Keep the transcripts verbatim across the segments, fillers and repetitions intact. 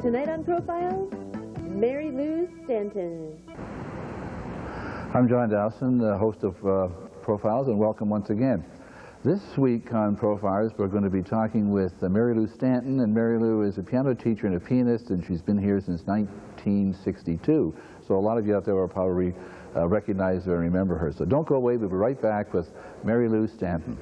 Tonight on Profiles, Mary Lou Stanton. I'm John Dowson, the host of uh, Profiles, and welcome once again. This week on Profiles, we're going to be talking with uh, Mary Lou Stanton, and Mary Lou is a piano teacher and a pianist, and she's been here since nineteen sixty-two. So a lot of you out there will probably uh, recognize her and remember her. So don't go away, we'll be right back with Mary Lou Stanton.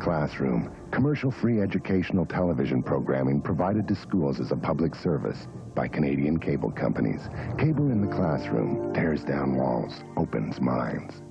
Classroom, commercial-free educational television programming provided to schools as a public service by Canadian cable companies. Cable in the classroom tears down walls, opens minds.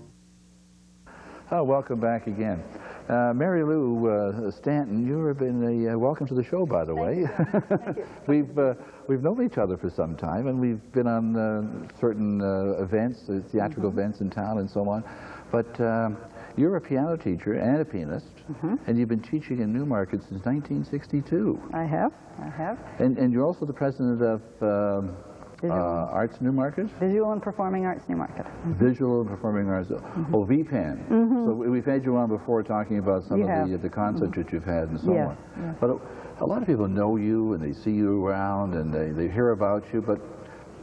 Oh, welcome back again. Uh, Mary Lou uh, Stanton, you've been a, uh, welcome to the show, by the way. Thank you. Thank you. we've, uh, we've known each other for some time, and we've been on uh, certain uh, events, uh, theatrical mm-hmm. events in town and so on, but um, you're a piano teacher and a pianist, mm-hmm. and you've been teaching in Newmarket since nineteen sixty-two. I have, I have. And, and you're also the president of um, uh, Arts Newmarket? Visual and Performing Arts Newmarket. Mm-hmm. Visual and Performing Arts, mm-hmm. O V P A N. Mm-hmm. So we've had you on before talking about some you of the, uh, the concepts mm-hmm. that you've had and so yes, on. Yes. But a, a lot of people know you, and they see you around, and they, they hear about you, but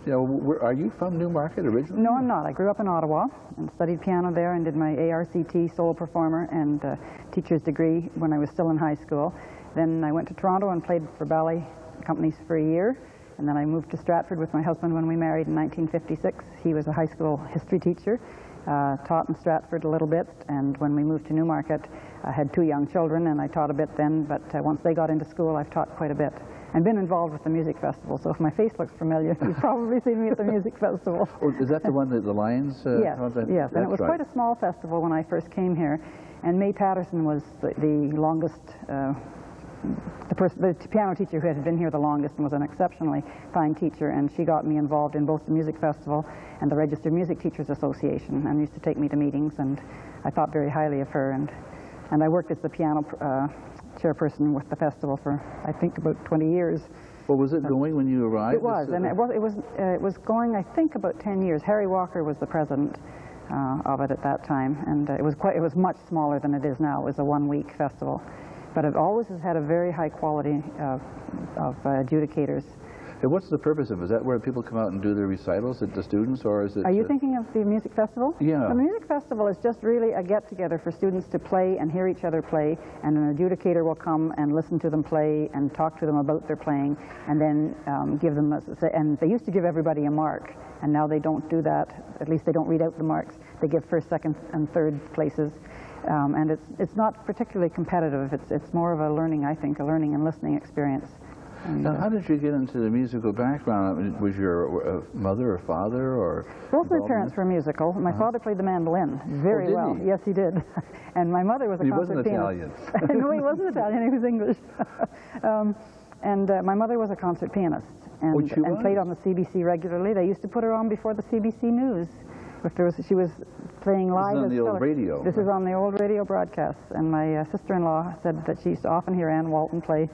you know, are you from Newmarket originally? No, I'm not. I grew up in Ottawa and studied piano there and did my A R C T solo performer and uh, teacher's degree when I was still in high school. Then I went to Toronto and played for ballet companies for a year. And then I moved to Stratford with my husband when we married in nineteen fifty-six. He was a high school history teacher, uh, taught in Stratford a little bit. And when we moved to Newmarket, I had two young children and I taught a bit then. But uh, once they got into school, I've taught quite a bit. I've been involved with the music festival, so if my face looks familiar, you've probably seen me at the music festival. Oh, is that the one that the Lions? Uh, yes, that, yes, and it was right. quite a small festival when I first came here, and Mae Patterson was the, the longest, uh, the, the piano teacher who had been here the longest and was an exceptionally fine teacher, and she got me involved in both the music festival and the Registered Music Teachers Association, and used to take me to meetings, and I thought very highly of her, and, and I worked as the piano uh, chairperson with the festival for, I think, about twenty years. Well, was it so going when you arrived? It was, and it was, it was, uh, it was going, I think, about ten years. Harry Walker was the president uh, of it at that time, and uh, it was quite, it was much smaller than it is now. It was a one-week festival, but it always has had a very high quality of, of uh, adjudicators. And what's the purpose of it? Is that where people come out and do their recitals at the students, or is it? Are you uh, thinking of the music festival? Yeah. The music festival is just really a get-together for students to play and hear each other play, and an adjudicator will come and listen to them play and talk to them about their playing, and then um, give them, a, and they used to give everybody a mark, and now they don't do that, at least they don't read out the marks. They give first, second, and third places. Um, and it's, it's not particularly competitive. It's, it's more of a learning, I think, a learning and listening experience. Now, how did you get into the musical background? I mean, was your uh, mother or father or? Both my parents were musical. My uh-huh. father played the mandolin very oh, did well. He? Yes, he did. And my mother was a concertpianist. He wasn't Italian. No, he wasn't Italian. He was English. um, and uh, my mother was a concert pianist and, oh, and was? played on the C B C regularly. They used to put her on before the C B C News. If there was, she was playing live. This is on the old radio. This right? is on the old radio broadcasts. And my uh, sister-in-law said that she used to often hear Ann Walton play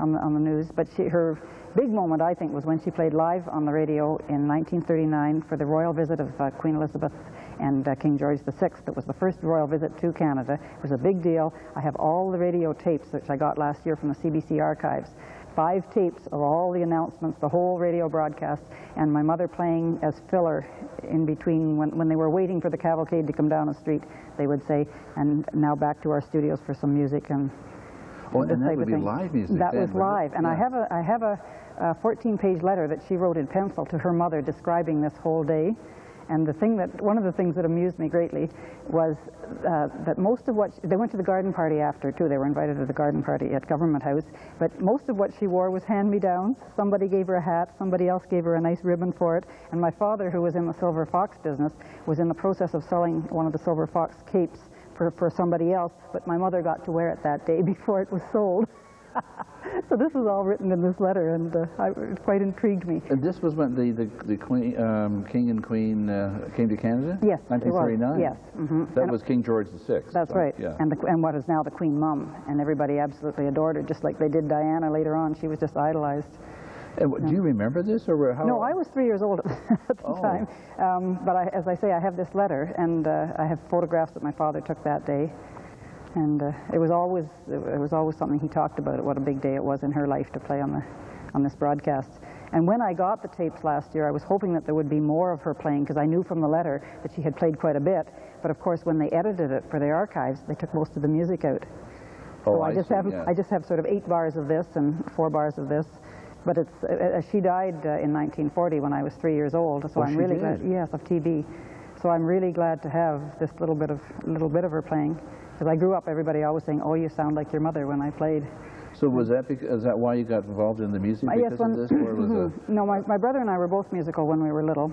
On the, on the news, but she, her big moment, I think, was when she played live on the radio in nineteen thirty-nine for the royal visit of uh, Queen Elizabeth and uh, King George the sixth. It was the first royal visit to Canada. It was a big deal. I have all the radio tapes, which I got last year from the C B C archives. Five tapes of all the announcements, the whole radio broadcast, and my mother playing as filler in between when, when they were waiting for the cavalcade to come down the street. They would say, and now back to our studios for some music. And Oh, and that would be live music. That was live, and I have a I have a fourteen-page letter that she wrote in pencil to her mother describing this whole day, and the thing that one of the things that amused me greatly was uh, that most of what she, they went to the garden party after too. They were invited to the garden party at Government House, but most of what she wore was hand-me-downs. Somebody gave her a hat, somebody else gave her a nice ribbon for it, and my father, who was in the Silver Fox business, was in the process of selling one of the Silver Fox capes for somebody else, but my mother got to wear it that day before it was sold. So this is all written in this letter, and uh, I, it quite intrigued me. And this was when the, the, the queen, um, king and queen uh, came to Canada? Yes, nineteen thirty-nine? Yes. Mm-hmm. That and was King George the sixth. That's so, right, yeah. And, the, and what is now the Queen Mum, and everybody absolutely adored her, just like they did Diana later on. She was just idolized. And do you remember this, or how? No, I was three years old at the oh. time. Um, but I, as I say, I have this letter, and uh, I have photographs that my father took that day. And uh, it was always it was always something he talked about. What a big day it was in her life to play on the on this broadcast. And when I got the tapes last year, I was hoping that there would be more of her playing, because I knew from the letter that she had played quite a bit. But of course, when they edited it for the archives, they took most of the music out. Oh, so I, I just see, have yeah. I just have sort of eight bars of this and four bars of this. But it's, uh, she died uh, in nineteen forty when I was three years old, so oh, I'm really glad. Yes, of T B. So I'm really glad to have this little bit of little bit of her playing, because I grew up everybody always saying, "Oh, you sound like your mother" when I played. So was that because, is that why you got involved in the music? Uh, because yes, when, of this, or was a... No, my my brother and I were both musical when we were little,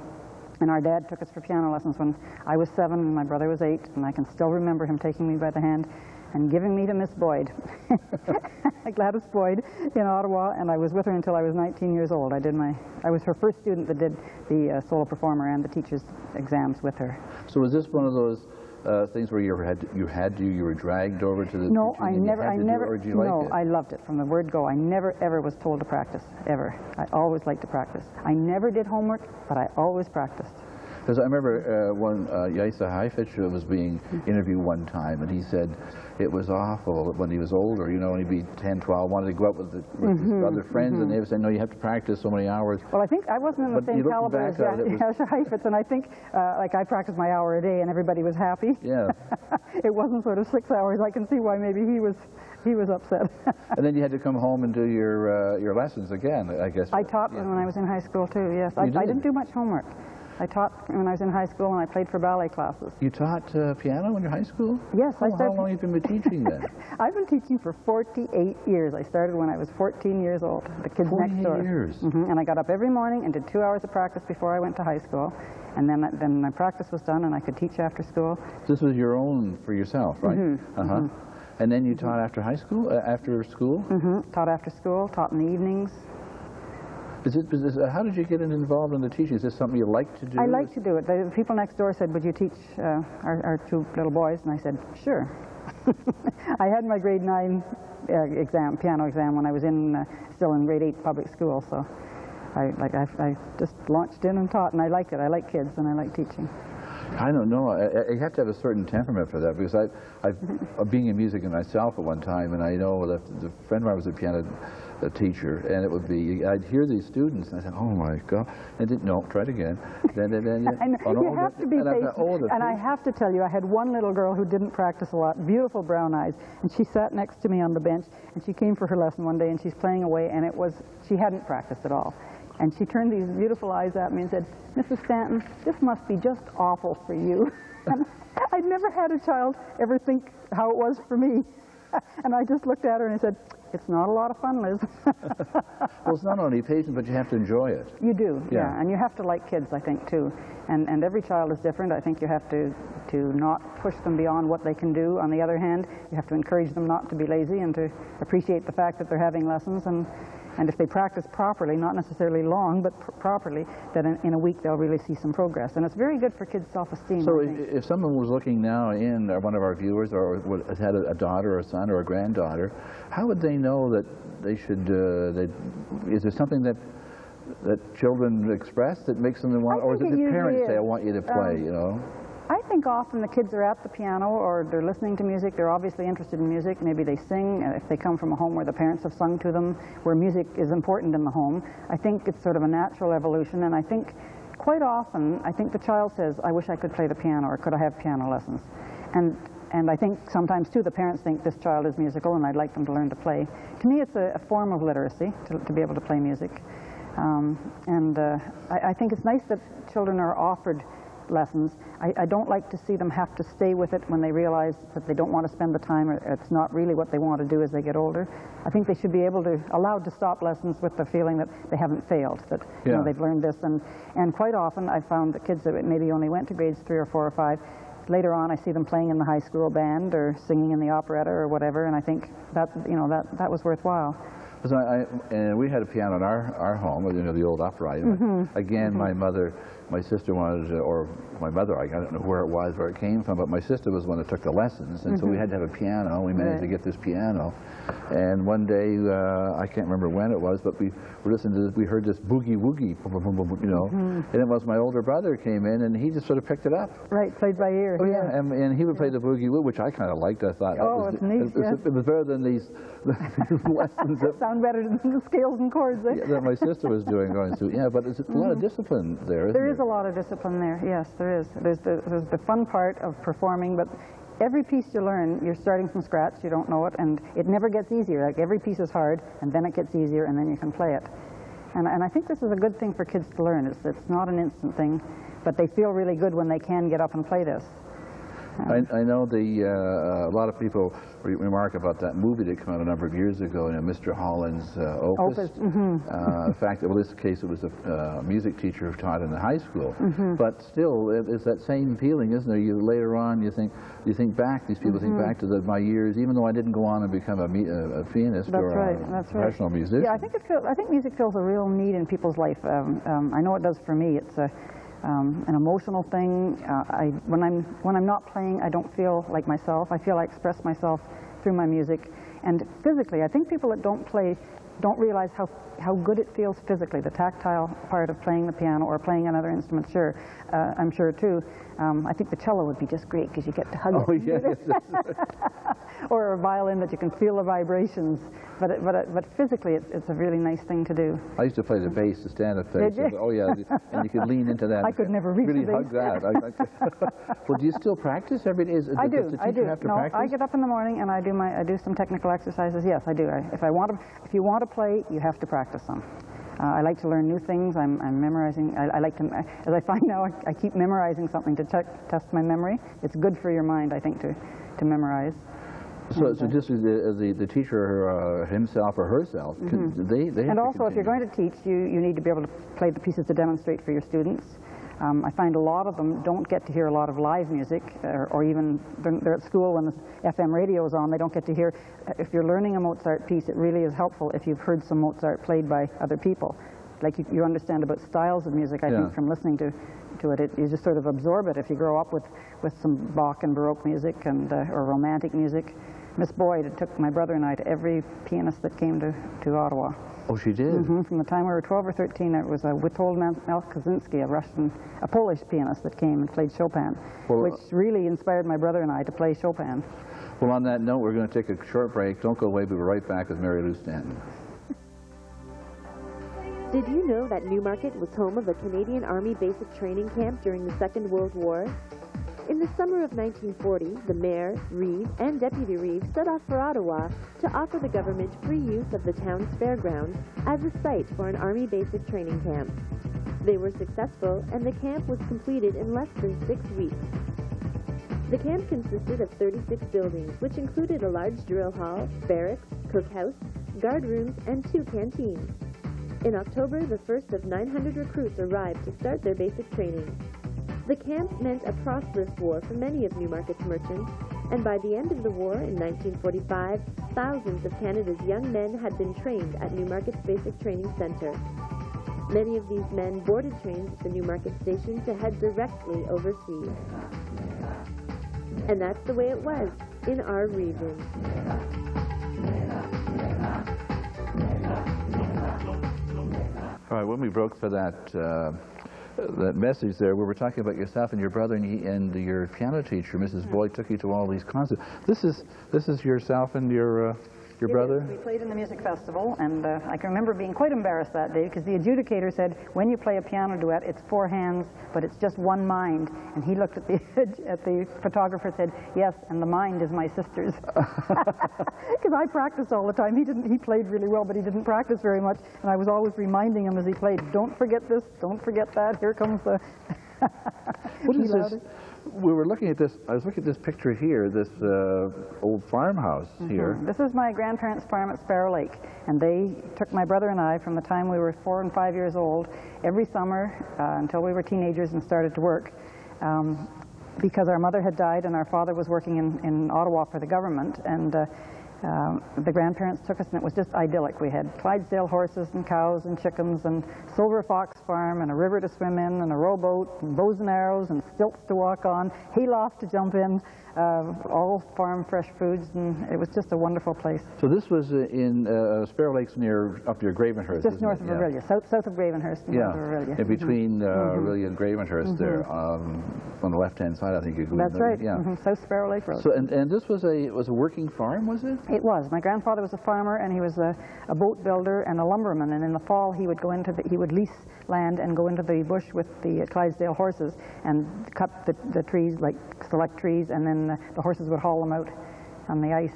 and our dad took us for piano lessons when I was seven and my brother was eight, and I can still remember him taking me by the hand and giving me to Miss Boyd, Gladys Boyd in Ottawa, and I was with her until I was nineteen years old. I did my, I was her first student that did the uh, solo performer and the teacher's exams with her. So was this one of those uh, things where you had to, you had to you were dragged over to the? No, I never, I never. It, no, like I loved it from the word go. I never ever was told to practice ever. I always liked to practice. I never did homework, but I always practiced. Because I remember uh, when uh, Jascha Heifetz was being interviewed one time, and he said it was awful when he was older, you know, when he'd be ten, twelve, wanted to go out with, the, with mm-hmm, his other friends, mm-hmm, and they would say, no, you have to practice so many hours. Well, I think I wasn't in the but same caliber as Jascha Heifetz, and I think, uh, like, I practiced my hour a day, and everybody was happy. Yeah. It wasn't sort of six hours. I can see why maybe he was... He was upset. And then you had to come home and do your uh, your lessons again, I guess. I taught yeah. them when I was in high school too. Yes, I, did. I didn't do much homework. I taught when I was in high school, and I played for ballet classes. You taught uh, piano in your high school? Yes, oh, I started. How long have you been teaching then? I've been teaching for forty-eight years. I started when I was fourteen years old. The kids next door. forty-eight years. Mm-hmm. And I got up every morning and did two hours of practice before I went to high school. And then, then my practice was done, and I could teach after school. This was your own for yourself, right? Mm-hmm. Uh-huh. Mm-hmm. And then you taught after high school, uh, after school? Mm-hmm. Taught after school, taught in the evenings. Is it, is this, uh, how did you get involved in the teaching? Is this something you like to do? I like to do it. The people next door said, would you teach uh, our, our two little boys? And I said, sure. I had my grade nine uh, exam, piano exam, when I was in, uh, still in grade eight public school. So I, like, I, I just launched in and taught, and I liked it. I like kids, and I like teaching. I don't know. I, I, you have to have a certain temperament for that, because I, I, being in music myself at one time, and I know that the friend of mine was a piano a teacher, and it would be I'd hear these students, and I said, "Oh my God!" And didn't no, try it again. Then, then, then yeah. and oh, no, you have the, to be and patient. I, oh, and I have to tell you, I had one little girl who didn't practice a lot, beautiful brown eyes, and she sat next to me on the bench, and she came for her lesson one day, and she's playing away, and it was she hadn't practiced at all. And she turned these beautiful eyes at me and said, "Missus Stanton, this must be just awful for you." And I'd never had a child ever think how it was for me. And I just looked at her and I said, "It's not a lot of fun, Liz." Well, it's not only patience, but you have to enjoy it. You do, yeah. yeah. And you have to like kids, I think, too. And, and every child is different. I think you have to, to not push them beyond what they can do. On the other hand, you have to encourage them not to be lazy and to appreciate the fact that they're having lessons. And, And if they practice properly, not necessarily long, but pr properly, then in, in a week they'll really see some progress. And it's very good for kids' self-esteem. So if, if someone was looking now in, or one of our viewers, or had a, a daughter or a son or a granddaughter, how would they know that they should, uh, they, is there something that that children express that makes them want, or is it, it the parents is. say, I want you to play, um, you know? I think often the kids are at the piano or they're listening to music. They're obviously interested in music. Maybe they sing if they come from a home where the parents have sung to them, where music is important in the home. I think it's sort of a natural evolution, and I think quite often I think the child says, "I wish I could play the piano," or "Could I have piano lessons?" And and I think sometimes too the parents think this child is musical and I'd like them to learn to play. To me, it's a, a form of literacy to, to be able to play music, um, and uh, I, I think it's nice that children are offered lessons. I, I don't like to see them have to stay with it when they realize that they don't want to spend the time, or it's not really what they want to do as they get older. I think they should be able to, allowed to stop lessons with the feeling that they haven't failed, that yeah. you know, they've learned this. And, and quite often I found that kids that maybe only went to grades three or four or five, later on I see them playing in the high school band or singing in the operetta or whatever, and I think that, you know, that, that was worthwhile. So I, I, and we had a piano in our, our home, you know, the old upright. Mm-hmm. Again, mm-hmm. my mother, my sister wanted, to, or my mother, I don't know where it was, where it came from, but my sister was the one that took the lessons, and mm-hmm. so we had to have a piano. We managed right. to get this piano. And one day, uh, I can't remember when it was, but we were listening to this, we heard this boogie woogie, you know, mm-hmm. and it was my older brother came in, and he just sort of picked it up. Right, played by ear. Oh, yeah, yeah. And, and he would play the boogie woo, which I kind of liked. I thought, oh, that was, it's neat, it, yeah. it was better than these, these lessons. That, sound better than the scales and chords eh? yeah, that my sister was doing going through. Yeah, but there's a mm-hmm. lot of discipline there, isn't there? There is a lot of discipline there, yes, there is. There's the, there's the fun part of performing, but every piece you learn, you're starting from scratch, you don't know it, and it never gets easier. Like, every piece is hard, and then it gets easier, and then you can play it. And, and I think this is a good thing for kids to learn. It's, it's not an instant thing, but they feel really good when they can get up and play this. I, I know the, uh, a lot of people re remark about that movie that came out a number of years ago, you know, Mister Holland's uh, Opus. Opus. Mm-hmm. uh, in fact, well, in this case, it was a uh, music teacher who taught in the high school. Mm-hmm. But still, it, it's that same feeling, isn't there? You later on, you think, you think back. These people mm-hmm. think back to the, my years, even though I didn't go on and become a, me a, a pianist that's or right. a that's professional right. musician. Yeah, I think it feels, I think music fills a real need in people's life. Um, um, I know it does for me. It's a Um, an emotional thing. Uh, I, when I'm when I'm not playing, I don't feel like myself. I feel I express myself through my music, and physically. I think people that don't play don't realize how how good it feels physically. The tactile part of playing the piano or playing another instrument, sure, uh, I'm sure too. Um, I think the cello would be just great because you get to hug oh, it. Yes. Or a violin that you can feel the vibrations. But it, but it, but physically, it's, it's a really nice thing to do. I used to play the bass, the stand-up bass. Oh yeah, and you could lean into that. I could never reach really the hug that. I, I, well, do you still practice every day? Is, is I do. The I do. Have to no, practice? I get up in the morning and I do my I do some technical exercises. Yes, I do. I, if I want to, if you want to play, you have to practice them. Uh, I like to learn new things. I'm, I'm memorizing. I, I like to, as I find now, I, I keep memorizing something to check, test my memory. It's good for your mind, I think, to to memorize. So, so just as the, the, the teacher uh, himself or herself, can, mm-hmm. they, they And also, if you're going to teach, you, you need to be able to play the pieces to demonstrate for your students. Um, I find a lot of them don't get to hear a lot of live music, or, or even they're, they're at school when the F M radio is on, they don't get to hear. If you're learning a Mozart piece, it really is helpful if you've heard some Mozart played by other people. Like, you, you understand about styles of music, I yeah. think, from listening to to it. it. You just sort of absorb it if you grow up with, with some Bach and Baroque music and uh, or Romantic music. Miss Boyd, it took my brother and I to every pianist that came to, to Ottawa. Oh, she did? Mm-hmm. From the time we were twelve or thirteen, it was a Witold Kaczynski, a Russian, a Polish pianist that came and played Chopin, well, which really inspired my brother and I to play Chopin. Well, on that note, we're going to take a short break. Don't go away. We'll be right back with Mary Lou Stanton. Did you know that Newmarket was home of a Canadian Army basic training camp during the Second World War? In the summer of nineteen forty, the Mayor, Reeve, and Deputy Reeve set off for Ottawa to offer the government free use of the town's fairgrounds as a site for an Army basic training camp. They were successful, and the camp was completed in less than six weeks. The camp consisted of thirty-six buildings, which included a large drill hall, barracks, cookhouse, guard rooms, and two canteens. In October, the first of nine hundred recruits arrived to start their basic training. The camp meant a prosperous war for many of Newmarket's merchants, and by the end of the war in nineteen forty-five, thousands of Canada's young men had been trained at Newmarket's Basic Training Centre. Many of these men boarded trains at the Newmarket station to head directly overseas. And that's the way it was in our region. All right, when we broke for that uh that message there, we were talking about yourself and your brother, and, he, and your piano teacher, Missus Mm-hmm. Boyd, took you to all these concerts. This is this is yourself and your uh, your it brother. Is. We played in the music festival, and uh, I can remember being quite embarrassed that day because the adjudicator said, when you play a piano duet, it's four hands, but it's just one mind. And he looked at the at the photographer, said, yes, and the mind is my sister's, because I practiced all the time. He didn't. He played really well, but he didn't practice very much, and I was always reminding him as he played, don't forget this, don't forget that. Here comes the. What is this? We were looking at this. I was looking at this picture here. This uh, old farmhouse mm-hmm. here. This is my grandparents' farm at Sparrow Lake, and they took my brother and I from the time we were four and five years old every summer uh, until we were teenagers and started to work, um, because our mother had died and our father was working in in Ottawa for the government, and uh, Um, the grandparents took us, and it was just idyllic. We had Clydesdale horses and cows and chickens and Silver Fox farm and a river to swim in and a rowboat and bows and arrows and stilts to walk on, hayloft to jump in, uh, all farm fresh foods, and it was just a wonderful place. So this was in uh, Sparrow Lakes near, up near Gravenhurst, just north of Orillia, yeah. south, south of Gravenhurst, and yeah. north of Orillia. In between uh, mm-hmm. Orillia and Gravenhurst mm-hmm. there, um, on the left-hand side, I think you could. That's right, yeah. mm-hmm. South Sparrow Lake Road. So, and, and this was a, was a working farm, was it? It was. My grandfather was a farmer, and he was a, a boat builder and a lumberman. And in the fall, he would go into the, he would lease land and go into the bush with the Clydesdale horses and cut the, the trees, like select trees, and then the, the horses would haul them out on the ice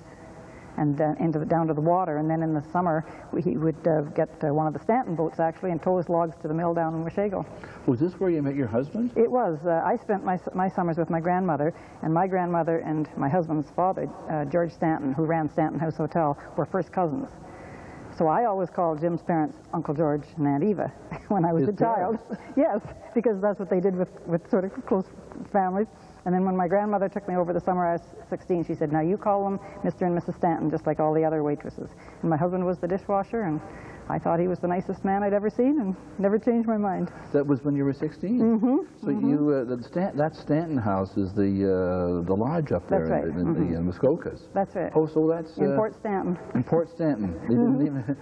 and then into the, down to the water. And then in the summer, we, he would uh, get uh, one of the Stanton boats, actually, and tow his logs to the mill down in Washego. Was this where you met your husband? It was. Uh, I spent my, my summers with my grandmother, and my grandmother and my husband's father, uh, George Stanton, who ran Stanton House Hotel, were first cousins. So I always called Jim's parents Uncle George and Aunt Eva when I was his a child. Yes, because that's what they did with, with sort of close families. And then when my grandmother took me over the summer, I was sixteen, she said, now you call them Mister and Missus Stanton, just like all the other waitresses. And my husband was the dishwasher, and I thought he was the nicest man I'd ever seen, and never changed my mind. That was when you were sixteen? Mm-hmm. So mm-hmm. you, uh, the Stan that Stanton house is the uh, the lodge up there, that's right. in, in mm-hmm. the in Muskoka's. That's right. Oh, so that's... In uh, Port Stanton. In Port Stanton. They didn't even...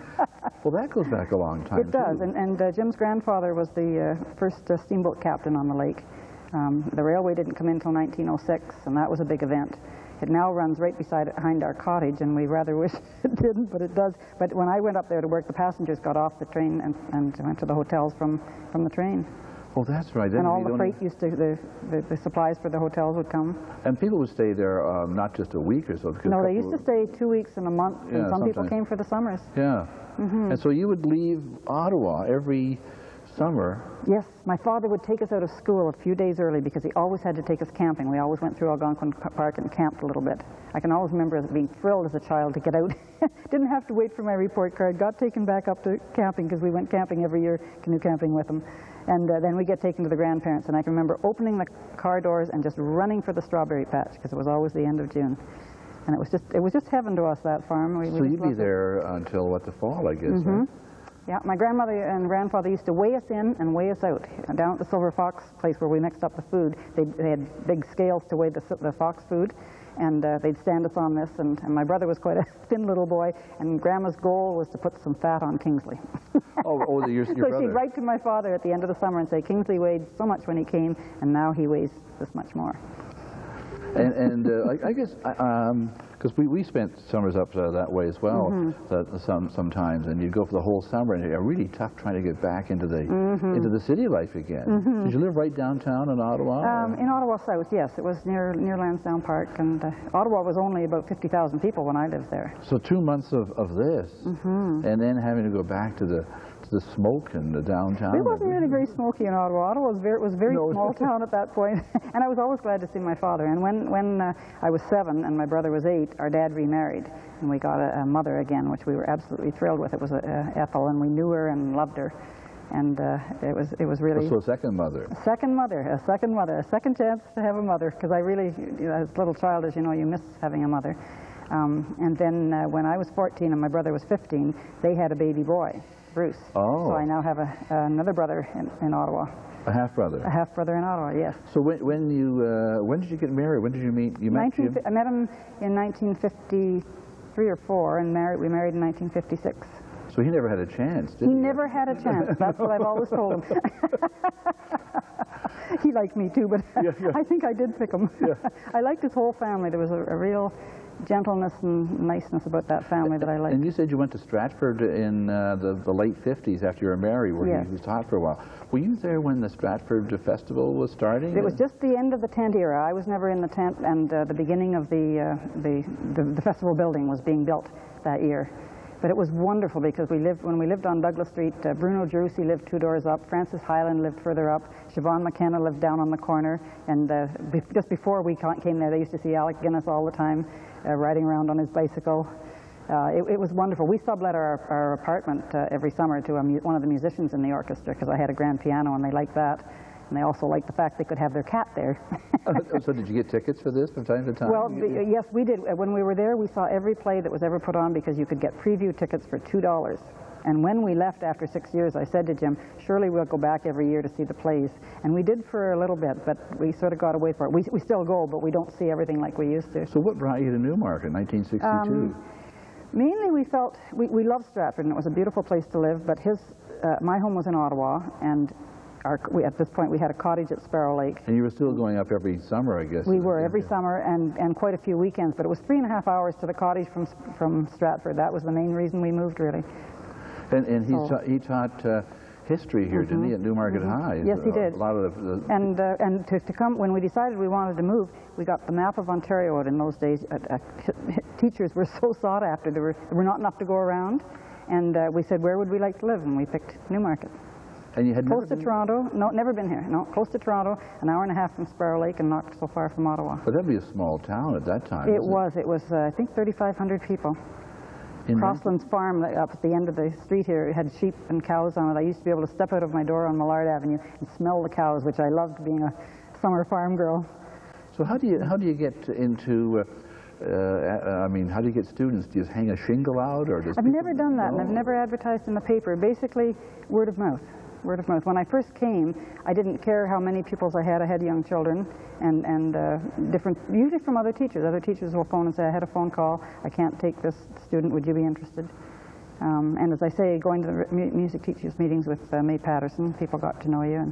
Well, that goes back a long time, It does, too. and, and uh, Jim's grandfather was the uh, first uh, steamboat captain on the lake. Um, the railway didn't come in until nineteen oh six, and that was a big event. It now runs right beside behind our cottage, and we rather wish it didn't, but it does. But when I went up there to work, the passengers got off the train and, and went to the hotels from, from the train. Oh, that's right. And all the freight used to, the, the, the supplies for the hotels would come. And people would stay there um, not just a week or so. Because no, they used to stay two weeks and a month, yeah, and some sometimes. people came for the summers. Yeah. Mm-hmm. And so you would leave Ottawa every summer. Yes, my father would take us out of school a few days early because he always had to take us camping. We always went through Algonquin Park and camped a little bit. I can always remember being thrilled as a child to get out. Didn't have to wait for my report card. Got taken back up to camping because we went camping every year, canoe camping with them. And uh, then we get taken to the grandparents. And I can remember opening the car doors and just running for the strawberry patch because it was always the end of June. And it was just, it was just heaven to us, that farm. We, so we you'd be there it. until, what, the fall, I guess, mm-hmm. right? Yeah, my grandmother and grandfather used to weigh us in and weigh us out. Down at the Silver Fox place where we mixed up the food, they, they had big scales to weigh the, the fox food, and uh, they'd stand us on this, and, and my brother was quite a thin little boy, and Grandma's goal was to put some fat on Kingsley. Oh, oh your, your so brother. So she'd write to my father at the end of the summer and say, Kingsley weighed so much when he came, and now he weighs this much more. And, and uh, I, I guess, um, because we, we spent summers up uh, that way as well, mm-hmm. uh, some sometimes, and you'd go for the whole summer, and it's really tough trying to get back into the mm-hmm. into the city life again. Mm-hmm. Did you live right downtown in Ottawa? Um, in Ottawa South, yes, it was near near Lansdowne Park, and uh, Ottawa was only about fifty thousand people when I lived there. So two months of of this, mm-hmm. and then having to go back to the. the smoke in the downtown. It wasn't really very smoky in Ottawa. Ottawa was very, it was a very no. small town at that point. And I was always glad to see my father. And when, when uh, I was seven and my brother was eight, our dad remarried. And we got a, a mother again, which we were absolutely thrilled with. It was uh, Ethel, and we knew her and loved her. And uh, it was it was really... So a second mother. A second mother, a second mother, a second chance to have a mother. Because I really, as a little child, as you know, you miss having a mother. Um, and then uh, when I was fourteen and my brother was fifteen, they had a baby boy. Bruce. Oh. So I now have a, uh, another brother in, in Ottawa. A half brother. A half brother in Ottawa, yes. So when, when you uh, when did you get married? When did you meet? You met him? I met him in nineteen fifty-three or four, and married. We married in nineteen fifty-six. So he never had a chance, did he? He never had a chance. That's no. what I've always told him. He liked me too, but yeah, yeah. I think I did pick him. Yeah. I liked his whole family. There was a, a real gentleness and niceness about that family that I like. And you said you went to Stratford in uh, the, the late fifties after you were married, where yes. you was hot for a while. Were you there when the Stratford Festival was starting? It was just the end of the tent era. I was never in the tent, and uh, the beginning of the, uh, the, the, the festival building was being built that year. But it was wonderful because we lived, when we lived on Douglas Street, uh, Bruno Gerussi lived two doors up, Francis Hyland lived further up, Siobhan McKenna lived down on the corner, and uh, be just before we came there, they used to see Alec Guinness all the time, uh, riding around on his bicycle. Uh, it, it was wonderful. We sublet our, our apartment uh, every summer to a mu one of the musicians in the orchestra because I had a grand piano and they liked that. And they also liked the fact they could have their cat there. So did you get tickets for this from time to time? Well, the, yes, we did. When we were there, we saw every play that was ever put on because you could get preview tickets for two dollars. And when we left after six years, I said to Jim, surely we'll go back every year to see the plays. And we did for a little bit, but we sort of got away from it. We, we still go, but we don't see everything like we used to. So what brought you to Newmarket in nineteen sixty-two? Um, mainly we felt, we, we loved Stratford, and it was a beautiful place to live, but his, uh, my home was in Ottawa, and our, we, at this point we had a cottage at Sparrow Lake. And you were still going up every summer, I guess. We were, every summer, and, and quite a few weekends, but it was three and a half hours to the cottage from, from Stratford. That was the main reason we moved, really. And, and he, so. ta he taught uh, history here, mm-hmm. didn't he, at Newmarket mm-hmm. High? Yes, he did. A lot of the, the and uh, and to, to come, when we decided we wanted to move, we got the map of Ontario. In those days, uh, uh, teachers were so sought after. There were, there were not enough to go around. And uh, we said, where would we like to live? And we picked Newmarket. And you had close to Toronto? No, never been here. No, close to Toronto, an hour and a half from Sparrow Lake, and not so far from Ottawa. But that'd be a small town at that time. It was. It, it was, uh, I think, thirty-five hundred people. Crossland's Farm up at the end of the street here had sheep and cows on it. I used to be able to step out of my door on Millard Avenue and smell the cows, which I loved being a summer farm girl. So how do you, how do you get into, uh, uh, I mean, how do you get students? Do you just hang a shingle out? Or I've never done that, and I've never advertised in the paper. Basically, word of mouth. Word of mouth. When I first came, I didn't care how many pupils I had. I had young children, and and uh, different, usually from other teachers. Other teachers will phone and say, "I had a phone call. I can't take this student. Would you be interested?" Um, and as I say, going to the music teachers meetings with uh, Mae Patterson, people got to know you, and,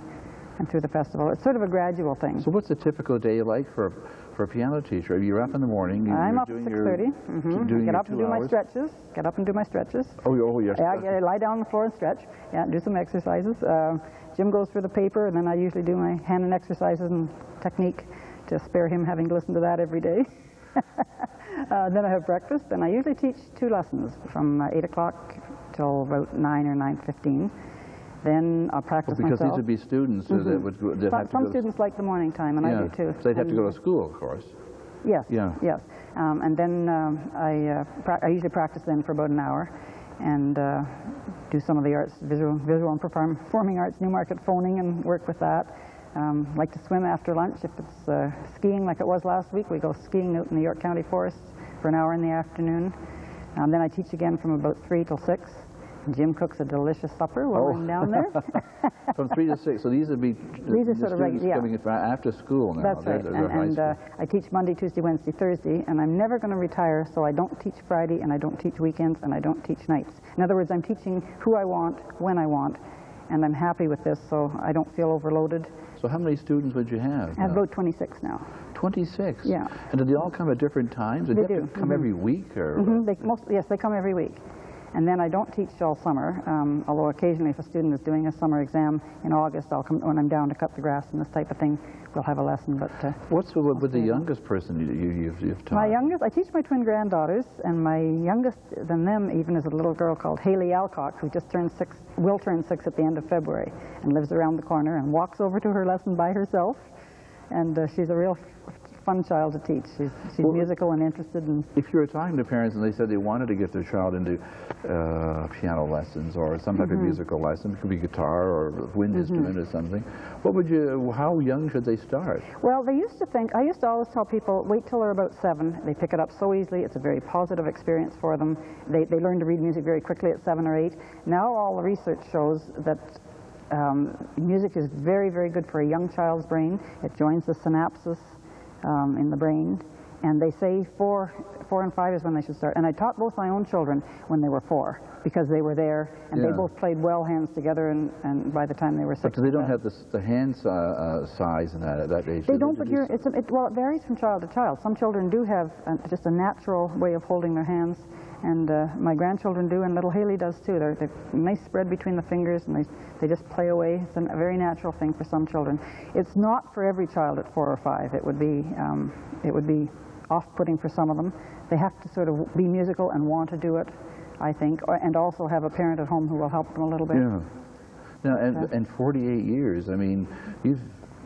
and through the festival, it's sort of a gradual thing. So, what's a typical day like for for a piano teacher? You're up in the morning. I'm up at six thirty. Mm-hmm. Get up and do my stretches. Get up and do my stretches. Oh, oh yes. Yeah, I, I lie down on the floor and stretch. Yeah, do some exercises. Uh, Jim goes through the paper, and then I usually do my hand and exercises and technique to spare him having to listen to that every day. uh, then I have breakfast, and I usually teach two lessons from uh, eight o'clock till about nine or nine fifteen. Then I'll practice well, because myself. Because these would be students mm-hmm. that would that some, have to some go students like the morning time, and yeah. I do too. So they'd have and to go to school, of course. Yes. Yeah. Yes. Um, and then um, I uh, I usually practice them for about an hour, and uh, do some of the arts, visual, visual and perform, performing arts, Newmarket phoning, and work with that. Um, like to swim after lunch if it's uh, skiing, like it was last week. We go skiing out in the York County Forest for an hour in the afternoon. Um, then I teach again from about three till six. Jim cooks a delicious supper while we're oh. down there. From three to six. So these would be these are sort of regular, yeah. coming in after school now. That's right. They're, they're and and uh, I teach Monday, Tuesday, Wednesday, Thursday, and I'm never going to retire, so I don't teach Friday, and I don't teach weekends, and I don't teach nights. In other words, I'm teaching who I want, when I want, and I'm happy with this, so I don't feel overloaded. So how many students would you have? I have about twenty-six now. twenty-six? Yeah. And do they all come at different times? Or they do. They do. Come mm-hmm. every week? Or? Mm-hmm. they, most, yes, they come every week. And then I don't teach all summer, um, although occasionally if a student is doing a summer exam in August, I'll come when I'm down to cut the grass and this type of thing, we'll have a lesson. But uh, What's the, with the youngest person you, you, you've, you've taught? My youngest, I teach my twin granddaughters, and my youngest than them even is a little girl called Haley Alcock, who just turned six, will turn six at the end of February, and lives around the corner and walks over to her lesson by herself, and uh, she's a real fun child to teach. She's, she's well, musical and interested in... If you were talking to parents and they said they wanted to get their child into uh, piano lessons or some type mm-hmm. of musical lesson, it could be guitar or wind mm-hmm. instrument or something, what would you, how young should they start? Well, they used to think, I used to always tell people, wait till they're about seven. They pick it up so easily. It's a very positive experience for them. They, they learn to read music very quickly at seven or eight. Now all the research shows that um, music is very, very good for a young child's brain. It joins the synapses Um, in the brain, and they say four, four and five is when they should start. And I taught both my own children when they were four because they were there, and yeah. they both played well hands together. And, and by the time they were six, but they don't have the the hand uh, uh, size in that at that age. They, they don't, but you're, it's a, it, well, it varies from child to child. Some children do have a, just a natural way of holding their hands, and uh, my grandchildren do, and little Haley does too. They're, they're nice spread between the fingers, and they they just play away. It's a very natural thing for some children. It's not for every child at four or five. It would be um, it would be off-putting for some of them. They have to sort of be musical and want to do it, I think, or, and also have a parent at home who will help them a little bit. Yeah. Now, and okay. and forty-eight years. I mean, you've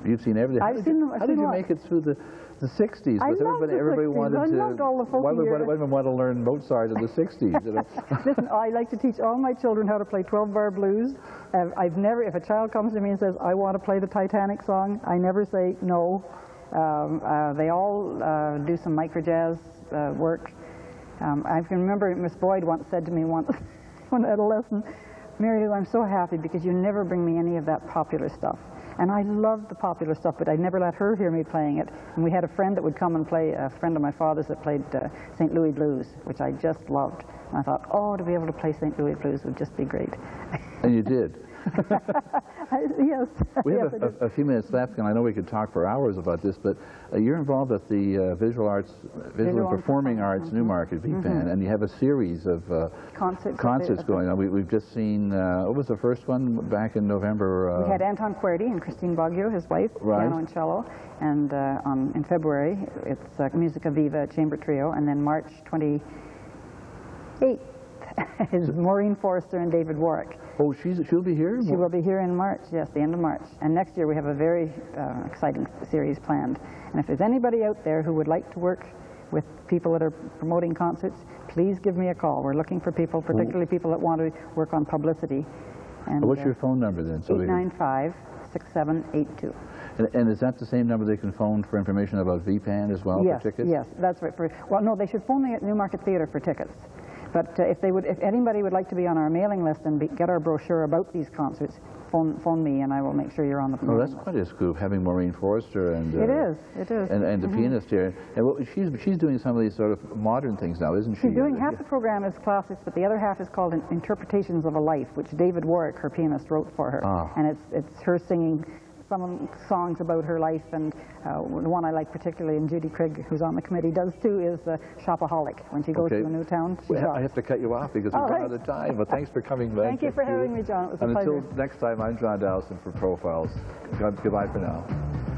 you've seen everything. I've how seen. Did, the, how seen did you what? make it through the the sixties. I loved everybody, the everybody sixties. Wanted I to, loved all the folk why would women want to learn Mozart in the sixties? You know? Listen, I like to teach all my children how to play twelve-bar blues. I've never, if a child comes to me and says, I want to play the Titanic song, I never say no. Um, uh, they all uh, do some micro-jazz uh, work. Um, I can remember Miss Boyd once said to me once, when at a lesson, Mary Lou, I'm so happy because you never bring me any of that popular stuff. And I loved the popular stuff, but I never let her hear me playing it. And we had a friend that would come and play, a friend of my father's that played uh, Saint Louis Blues, which I just loved. And I thought, oh, to be able to play Saint Louis Blues would just be great. And you did. Yes. We have yes, a, a few minutes left, and I know we could talk for hours about this, but uh, you're involved at the uh, Visual Arts, Visual and Performing Arts mm-hmm. Newmarket, V PAN, mm-hmm. and you have a series of uh, concerts, concerts going on. We, we've just seen, uh, what was the first one back in November? Uh, we had Anton Querdi and Christine Boggio, his wife, right. piano and cello, and uh, um, in February it's uh, Musica Viva Chamber Trio, and then March twenty-eighth is Maureen Forrester and David Warwick. Oh, she's, she'll be here? She will be here in March, yes, the end of March. And next year we have a very uh, exciting series planned. And if there's anybody out there who would like to work with people that are promoting concerts, please give me a call. We're looking for people, particularly people that want to work on publicity. And, what's uh, your phone number then? So eight nine five, six seven eight two. And, and is that the same number they can phone for information about V PAN as well, yes, for tickets? Yes, that's right. For, well, no, they should phone me at Newmarket Theatre for tickets. But uh, if they would, if anybody would like to be on our mailing list and be, get our brochure about these concerts, phone phone me and I will make sure you're on the phone. Oh, that's quite a scoop, having Maureen Forrester and uh, it is, it is, and, and the mm-hmm. pianist here. And well, she's she's doing some of these sort of modern things now, isn't she? She's doing half the program is classics, but the other half is called Interpretations of a Life, which David Warwick, her pianist, wrote for her, ah. and it's it's her singing some songs about her life, and uh, the one I like particularly, and Judy Krigg, who's on the committee, does too, is uh, Shopaholic. When she goes okay. to a new town, she's well, off. I have to cut you off because we've run out of time, but thanks for coming back. Thank you for having me, John. It was a pleasure. And until next time, I'm John Dowson for Profiles. Goodbye for now.